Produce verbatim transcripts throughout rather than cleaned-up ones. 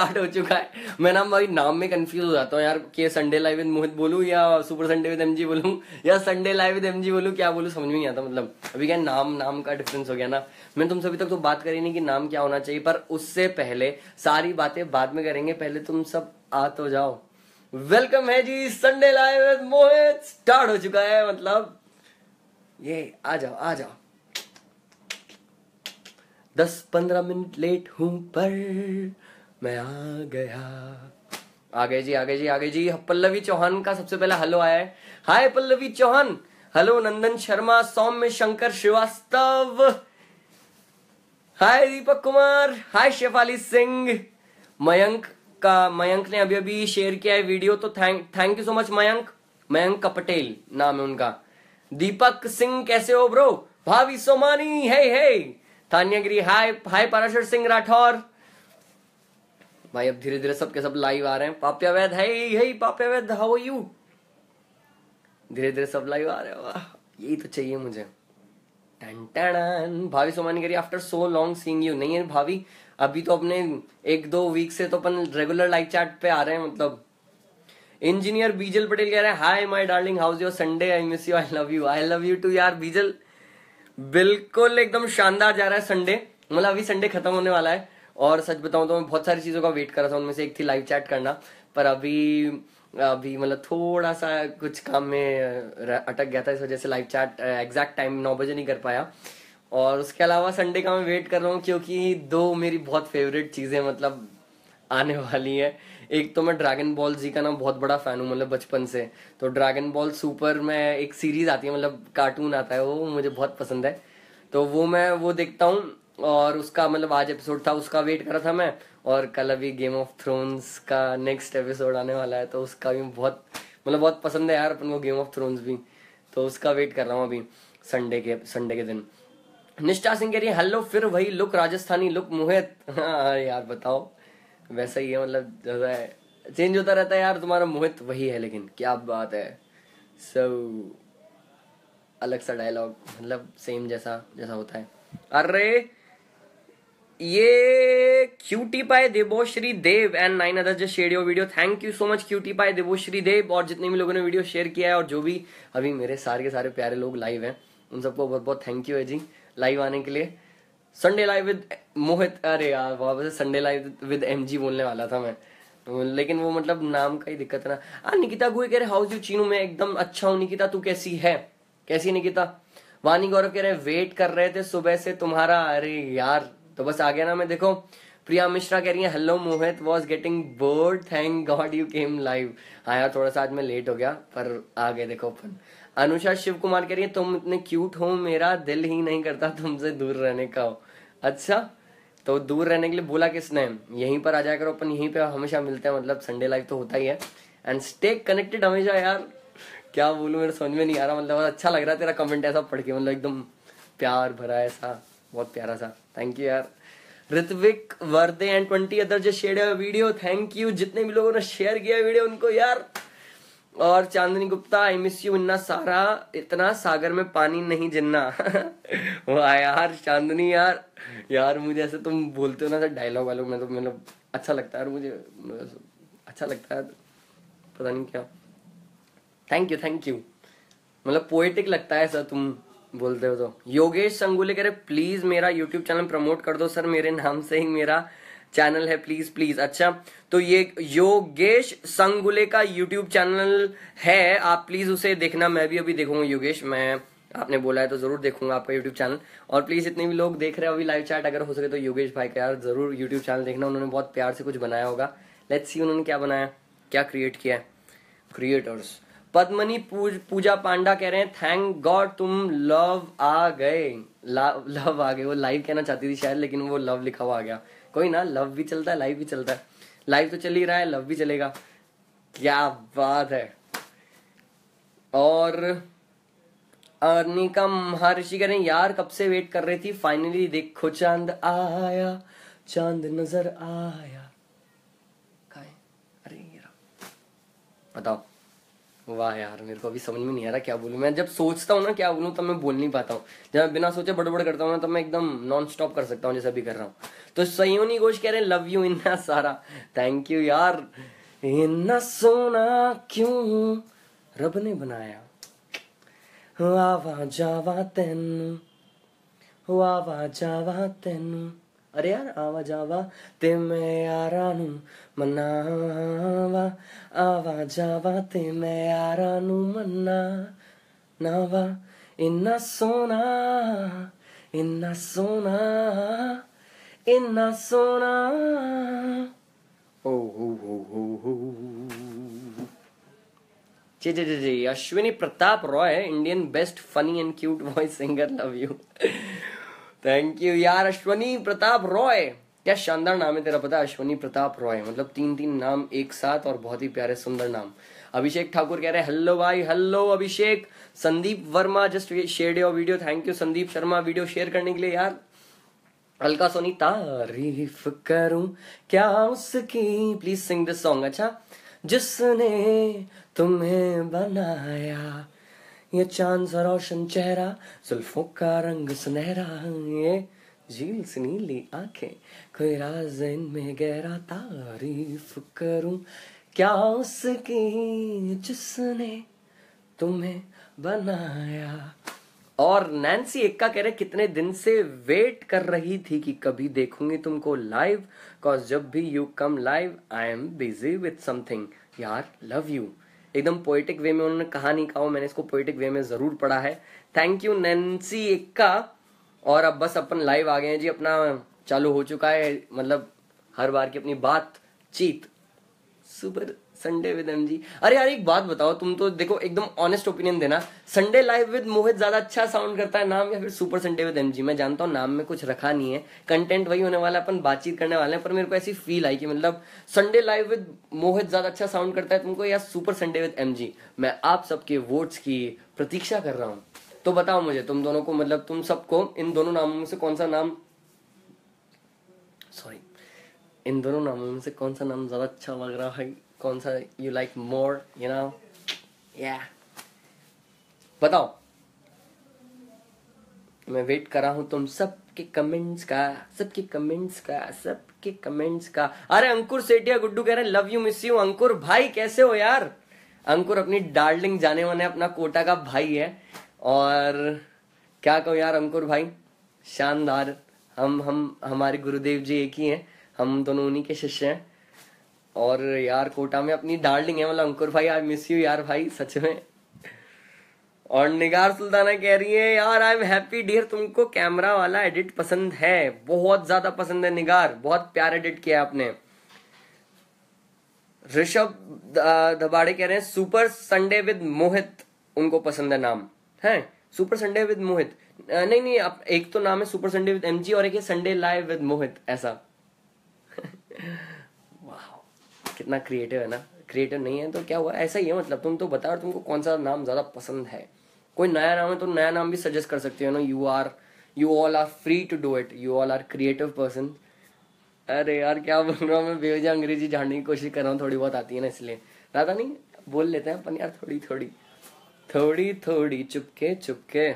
Start हो चुका है। मैं ना भाई नाम में कंफ्यूज हो जाता हूँ यार कि संडे लाइव विद मोहित बोलूँ या सुपर संडे विद एमजी बोलूँ या संडे लाइव विद एमजी बोलूँ, क्या बोलूँ समझ में नहीं आता। मतलब अभी क्या नाम नाम का डिफरेंस हो गया ना। मैंने तुमसे अभी तक तो बात करी नहीं कि नाम क्या होना चाहिए, पर उससे पहले सारी बातें बाद में करेंगे, पहले तुम सब आ तो जाओ। वेलकम है जी, Sunday live with Mohit start हो चुका है। मतलब ये आ जाओ आ जाओ। दस पंद्रह मिनट लेट हूं पर मैं आ गया। आ गए जी आ गए जी आ गए जी। पल्लवी चौहान का सबसे पहला हेलो आया है। Hi Pallavi Chauhan, hello. Nandan Sharma, Saumya Shankar Srivastava, hi. Deepak Kumar, hi. Shefali Singh, Mayank का मयंक ने अभी अभी शेयर किया है वीडियो, तो thank thank you so much Mayank. Mayank का पटेल नाम है उनका। दीपक सिंह, कैसे हो ब्रो। भावी सोमानी, हे हे। थान्यागिरी, हाय हाय। पाराशर सिंह राठौर, भाई अब धीरे धीरे सब के सब लाइव आ रहे हैं। Papya Vaid, hi hi Papya Vaid, how are you. धीरे धीरे सब लाइव आ रहे हैं, वाह यही तो चाहिए मुझे। टन टन। भावी सोमानी करी, after so long seeing you. नहीं है भावी, अभी तो अपने एक दो वीक से तो अपन रेगुलर लाइव चैट पे आ रहे हैं। मतलब इंजीनियर बीजल पटेल कह रहे हैं, hi my darling, how is your Sunday, I miss you, I love you. I love you too यार बीजल। बिल्कुल एकदम शानदार जा रहा है संडे। मतलब अभी संडे खत्म होने वाला है और सच बताऊं तो मैं बहुत सारी चीजों का वेट कर रहा था, उनमें से एक थी लाइव चैट करना, पर अभी अभी मतलब थोड़ा सा कुछ काम में अटक गया था, इस वजह से लाइव चैट एग्जैक्ट टाइम नौ बजे नहीं कर पाया। और उसके अलावा संडे का मैं वेट कर रहा हूँ क्योंकि दो मेरी बहुत फेवरेट चीजें मतलब आने वाली है। एक तो मैं ड्रैगन बॉल जी का ना बहुत बड़ा फैन हूँ, मतलब बचपन से। तो ड्रैगन बॉल सुपर में एक सीरीज आती है, मतलब कार्टून आता है, वो मुझे बहुत पसंद है, तो वो मैं वो देखता हूँ। और उसका मतलब आज एपिसोड था, उसका वेट कर रहा था मैं। और कल अभी गेम ऑफ थ्रोन्स का नेक्स्ट एपिसोड आने वाला है, तो उसका भी बहुत मतलब बहुत पसंद है यार अपन को गेम ऑफ थ्रोन्स भी, तो उसका वेट कर रहा हूँ अभी संडे के संडे के दिन। निष्ठा सिंह कह रही है, हेलो। फिर वही लुक, राजस्थानी लुक मोहित। हाँ यार बताओ, वैसा ही है, मतलब ज्यादा है, चेंज होता रहता है यार। तुम्हारा मोहित वही है, लेकिन क्या बात है, सब अलग सा डायलॉग, मतलब सेम जैसा जैसा होता है। अरे ये cutie pie Devoshree Dev and nine other just share your video, thank you so much cutie pie Devoshree देव। और जितने भी लोगों ने वीडियो शेयर किया है और जो भी अभी मेरे सारे के सारे प्यारे लोग लाइव हैं, उन सबको बहुत बहुत थैंक यू है जी लाइव आने के लिए। संडे लाइव विद मोहित, अरे यार वापस संडे लाइव विद एमजी बोलने वाला था मैं, लेकिन वो मतलब नाम का ही दिक्कत है ना। आ निकिता गुहे कह रहे, हाउ यू चीनू। मैं एकदम अच्छा हूँ निकिता, तू कैसी है, कैसी निकिता। वानी गौरव कह रहे, वेट कर रहे थे सुबह से तुम्हारा। अरे यार तो बस आ गया ना मैं, देखो। प्रिया मिश्रा कह रही है, hello Mohit, was getting bored, thank God you came live. हाँ यार थोड़ा सा आज मैं लेट हो गया, पर आ गए देखो अपन। अनुषा शिव कुमार कह रही है, तुम इतने क्यूट हो, मेरा दिल ही नहीं करता तुमसे दूर रहने का। हो अच्छा, तो दूर रहने के लिए बोला किसने, यहीं पर आ जाया करो, अपन यहीं पे हमेशा मिलते हैं, मतलब संडे लाइव तो होता ही है। एंड स्टे कनेक्टेड हमेशा। यार क्या बोलूं, मेरे समझ में नहीं आ रहा, मतलब अच्छा लग रहा है तेरा कमेंट ऐसा पढ़ के, मतलब एकदम प्यार भरा ऐसा, बहुत प्यारा सा, थैंक यू यार। Ritvik Varde and twenty other जो शेयर है वीडियो, थैंक यू जितने भी लोगों ने शेयर किया वीडियो उनको यार। और Chandni Gupta, I miss you इन्ना सारा, इतना सागर में पानी नहीं जिन्ना। वाह यार चांदनी यार, यार मुझे ऐसे तुम बोलते हो ना डायलॉग वालों में, तो मतलब अच्छा लगता है यार, मुझे अच्छा लगता है, पता नहीं क्या। थैंक यू थैंक यू, मतलब पोएटिक लगता है सर तुम बोलते हो तो। योगेश संगुले कह रहे, प्लीज मेरा यूट्यूब चैनल प्रमोट कर दो सर, मेरे नाम से ही मेरा चैनल है, प्लीज प्लीज। अच्छा तो ये योगेश संगुले का यूट्यूब चैनल है, आप प्लीज उसे देखना। मैं भी अभी देखूंगा योगेश, मैं आपने बोला है तो जरूर देखूंगा आपका यूट्यूब चैनल। और प्लीज इतने भी लोग देख रहे हो अभी लाइव चैट, अगर हो सके तो योगेश भाई का यार जरूर यूट्यूब चैनल देखना, उन्होंने बहुत प्यार से कुछ बनाया होगा। लेट्स सी उन्होंने क्या बनाया, क्या क्रिएट किया है क्रिएटर्स। पद्मनी पूज, पूजा पांडा कह रहे हैं, थैंक गॉड तुम लव आ गए, लव आ गए। वो लाइव कहना चाहती थी शायद, लेकिन वो लव लिखा हुआ आ गया, कोई ना, लव भी चलता है लाइव भी चलता है, लाइव तो चल ही रहा है, लव भी चलेगा। क्या बात है। और अर्निका महर्षि कह रहे हैं, यार कब से वेट कर रही थी, फाइनली देखो चांद आया, चांद नजर आया। अरे बताओ वाह यार, मेरे को अभी समझ में नहीं आ रहा क्या बोलूँ मैं। जब सोचता हूँ ना क्या बोलूँ तब मैं बोल नहीं पाता हूँ, जब मैं बिना सोचे बड़बड़ करता हूँ ना तब मैं एकदम नॉन स्टॉप कर सकता हूँ, जैसा भी कर रहा हूँ। तो सयोनी घोष कह रहे हैं लव यू इन्ना सारा, थैंक यू यार। इन्ना सोना क्यों रब ने बनाया, वाह जावा तेनू वाह जावा तेनू, अरे यार आवा जावा ते मैं यारा नू मनावा, आवा जावा ते मैं यारा नू मना नावा, इन्ना सोना इन्ना सोना इन्ना सोना। ओ हो हो हो हो जी जी जी जी। Ashwini Pratap Roy, Indian best funny and cute voice singer, love you. Thank you यार अश्विनी प्रताप रॉय, क्या शानदार नाम है तेरा, पता है अश्विनी प्रताप रॉय, मतलब तीन तीन नाम एक साथ और बहुत ही प्यारे सुंदर नाम। अभिषेक ठाकुर कह रहे हैं हेलो भाई, hello Abhishek. Sandeep Verma just share your video, thank you Sandeep Sharma video share करने के लिए यार। अलका सोनी, तारीफ करूं क्या उसकी, प्लीज सिंग दिस सॉन्ग। अच्छा, जिसने तुम्हें बनाया ये चांद सा रोशन चेहरा, जुल्फों का रंग सुनहरा, ये झील सी नीली आंखें, कोई राज इनमें गहरा, तारीफ करूं क्या उसकी जिसने तुम्हें बनाया। और नैन्सी एक्का कह रहे कितने दिन से वेट कर रही थी कि कभी देखूंगी तुमको लाइव, कॉज जब भी you come live I am busy with something. यार लव यू, एकदम पोएटिक वे में उन्होंने कहा नहीं कहा, मैंने इसको पोएटिक वे में जरूर पढ़ा है। Thank you Nancy Ekka. और अब बस अपन लाइव आ गए हैं जी, अपना चालू हो चुका है, मतलब हर बार की अपनी बातचीत सुपर संडे विद एमजी। अरे यार एक बात बताओ, तुम तो देखो एकदम ऑनेस्ट ओपिनियन देना, संडे लाइव विद मोहित ज्यादा अच्छा साउंड करता है नाम या फिर सुपर संडे विद एमजी। मैं जानता हूँ नाम में कुछ रखा नहीं है, कंटेंट वही होने वाला, अपन बातचीत करने वाले हैं, पर मेरे को ऐसी फील आई कि मतलब संडे लाइव विद मोहित ज्यादा अच्छा साउंड करता है तुमको या सुपर संडे विद एमजी। मैं आप सबके वोट्स की प्रतीक्षा कर रहा हूँ, तो बताओ मुझे तुम दोनों को, मतलब तुम सबको इन दोनों नामों में से कौन सा नाम, सॉरी इन दोनों नामों में से कौन सा नाम ज्यादा अच्छा लग रहा है, कौन सा you like more, you know या, बताओ। मैं वेट कर रहा हूं तुम सबके कमेंट्स का, सबके कमेंट्स का, सबके कमेंट्स का। अरे अंकुर सेठिया गुड्डू कह रहे हैं love you miss you. Ankur भाई कैसे हो यार, अंकुर अपनी डार्लिंग जाने वाले अपना कोटा का भाई है, और क्या कहूं यार अंकुर भाई शानदार, हम हम हमारे गुरुदेव जी एक ही हैं, हम दोनों उन्हीं के शिष्य हैं, और यार कोटा में अपनी डार्लिंग है, मतलब अंकुर भाई आई मिस यू यार भाई सच में। और निगार सुल्ताना कह रही है यार आई एम हैप्पी डियर, तुमको कैमरा वाला एडिट पसंद है, बहुत ज्यादा पसंद है निगार, बहुत प्यारा एडिट किया आपने। ऋषभ धबाड़े कह रहे हैं सुपर संडे विद मोहित उनको पसंद है नाम, है सुपर संडे विद मोहित। नहीं नहीं आप, एक तो नाम है सुपर संडे विद एमजी और एक है संडे लाइव विद मोहित, ऐसा। कितना क्रिएटिव है ना, क्रिएटिव नहीं है तो क्या हुआ, ऐसा ही है, मतलब तुम तो बताओ तुमको कौन सा नाम ज्यादा पसंद है, कोई नया नाम है तो नया नाम भी सजेस्ट कर सकते हो ना, you are you all are free to do it, you all are creative person. अरे यार क्या बोल रहा हूँ मैं, बेवजह अंग्रेजी जानने की कोशिश कर रहा हूँ, थोड़ी बहुत आती है ना इसलिए, ज्यादा नहीं बोल लेते हैं अपन यार, थोड़ी थोड़ी थोड़ी थोड़ी चुपके चुपके।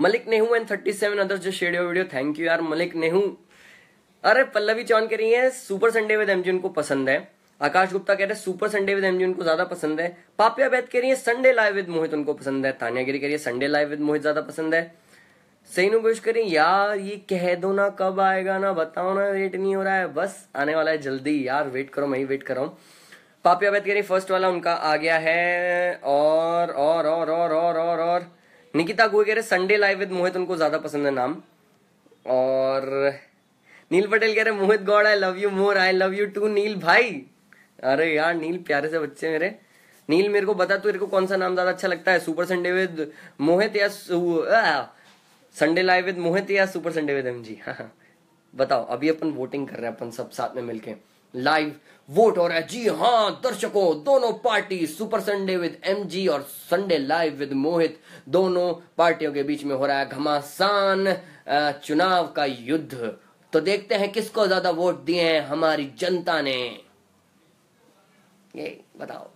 Malik Nehu and thirty seven others जो share your video, thank you यार मलिक नेहू। अरे पल्लवी चौहान कह रही है सुपर संडे विद एमजी उनको पसंद है। आकाश गुप्ता कह रहे हैं सुपर संडे विद एमजी उनको ज्यादा पसंद है। पापिया बैद कह रही है संडे लाइव विद मोहित उनको पसंद है। तानिया गिरी कह रही है संडे लाइव विद मोहित ज्यादा पसंद है। सैनू घोष कह रही है यार ये कह दो ना कब आएगा ना, बताओ ना वेट नहीं हो रहा है, बस आने वाला है जल्दी यार, वेट करो मैं ही वेट कर रहा हूँ। पापिया बैद कह रही है फर्स्ट वाला उनका आ गया है। और और और और और और और निकिता गोई कह रहे संडे लाइव विद मोहित उनको ज्यादा पसंद है नाम। और नील पटेल कह रहे Mohit Gaur I love you more, I love you too Neel भाई। अरे यार नील प्यारे से बच्चे मेरे, नील मेरे को बता तू तेरे को कौन सा नाम ज्यादा अच्छा लगता है, सुपर संडे विद मोहित या संडे लाइव विद मोहित या सुपर संडे विद एमजी। हाँ बताओ, अभी अपन वोटिंग कर रहे हैं, अपन सब साथ में मिलके लाइव वोट हो रहा है जी हाँ दर्शकों, दोनों party super Sunday with MG और संडे लाइव विद मोहित, दोनों पार्टियों के बीच में हो रहा है घमासान चुनाव का युद्ध। तो देखते हैं किसको ज्यादा वोट दिए हैं हमारी जनता ने, ये बताओ।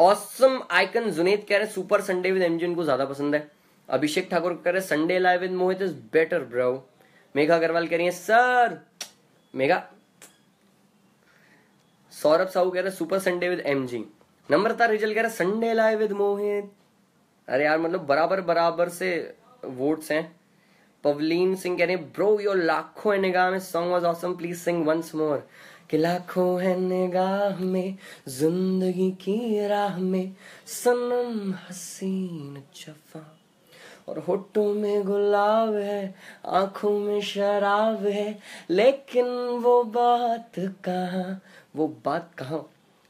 ऑसम आइकन जुनेद कह रहे सुपर संडे विद एमजी उनको ज्यादा पसंद है। अभिषेक ठाकुर कह रहे Sunday live with Mohit is better bro. Megha Agarwal कह रही है सर मेघा। सौरभ साहू कह रहे super Sunday with MG. Namrata Rijal कह रहे संडे लाइव विद मोहित। अरे यार मतलब बराबर बराबर से वोट्स हैं। पवलीन सिंह कह रहे ब्रो योर लाखों है निगाह में song was awesome please sing once more. कि लाखों है निगाह में जिंदगी की राह में सनम हसीन जफा और होठों में गुलाब है आंखों में शराब है लेकिन वो बात कहाँ वो बात कहाँ।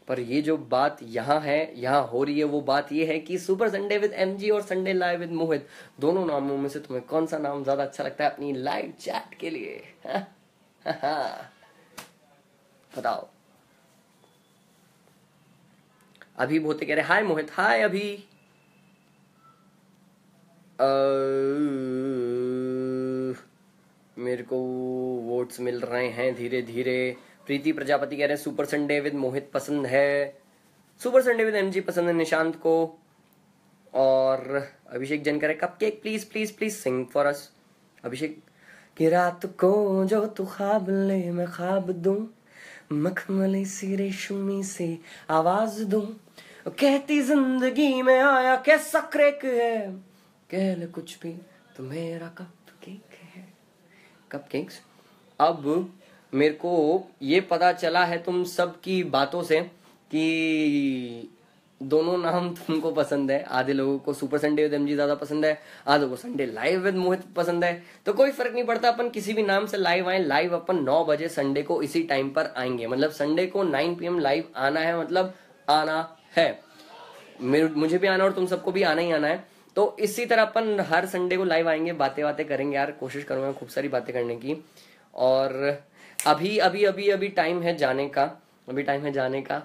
पर ये जो बात यहाँ है यहाँ हो रही है वो बात ये है कि सुपर संडे विद एमजी और संडे लाइव विद मोहित दोनों नामों में से तुम्हें कौन सा नाम ज्यादा अच्छा लगता है अपनी लाइव चैट के लिए हा? हा, हा। बताओ। अभी बोलते कह रहे हाय मोहित हाय अभी। आ, मेरे को वोट्स मिल रहे हैं धीरे धीरे। प्रीति प्रजापति कह रहे हैं सुपर संडे विद मोहित पसंद है सुपर संडे विद एमजी पसंद है निशांत को। और अभिषेक जन कह रहे cupcake please please please sing for us. Abhishek कि रात को जो तू ख्वाब ले मैं ख्वाब दूं मखमली सी रेशमी से आवाज दूं कहती जिंदगी में आया कैसा क्रैक है कह ले कुछ भी तो मेरा कपकेक है। कपकेक्स अब मेरे को ये पता चला है तुम सब की बातों से कि दोनों नाम तुमको पसंद है। आधे लोगों को सुपर संडे विद एमजी ज्यादा पसंद है आधे को संडे लाइव विद मोहित पसंद है। तो कोई फर्क नहीं पड़ता अपन किसी भी नाम से लाइव आए। लाइव अपन नौ बजे संडे को इसी टाइम पर आएंगे मतलब संडे को नाइन पी एम लाइव आना है मतलब आना है मुझे भी आना और तुम सबको भी आना ही आना है। तो इसी तरह अपन हर संडे को लाइव आएंगे बातें बातें करेंगे यार कोशिश करूंगा खूब सारी बातें करने की। और अभी अभी अभी अभी टाइम है जाने का अभी टाइम है जाने का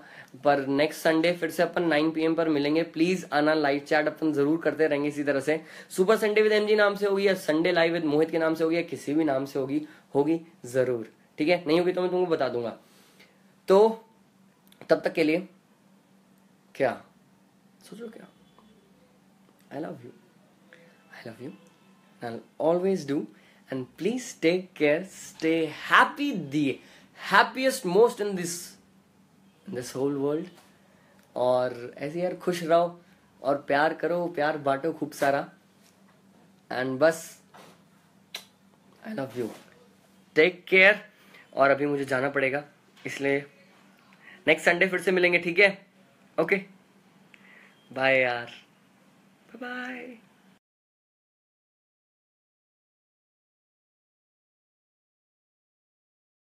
पर नेक्स्ट संडे फिर से अपन नाइन पी एम पर मिलेंगे। प्लीज आना लाइव चैट अपन जरूर करते रहेंगे इसी तरह से। सुपर संडे विद एमजी नाम से होगी या संडे लाइव विद मोहित के नाम से होगी या किसी भी नाम से होगी होगी जरूर ठीक है। नहीं होगी तो मैं तुमको बता दूंगा। तो तब तक के लिए क्या सोचो क्या I love you I love you I always do and please take care stay happy the happiest most in this this whole world. और ऐसे यार खुश रहो और प्यार करो प्यार बांटो खूब सारा एंड बस I love you take care. और अभी मुझे जाना पड़ेगा इसलिए नेक्स्ट संडे फिर से मिलेंगे ठीक है ओके बाय यार बाय बाय।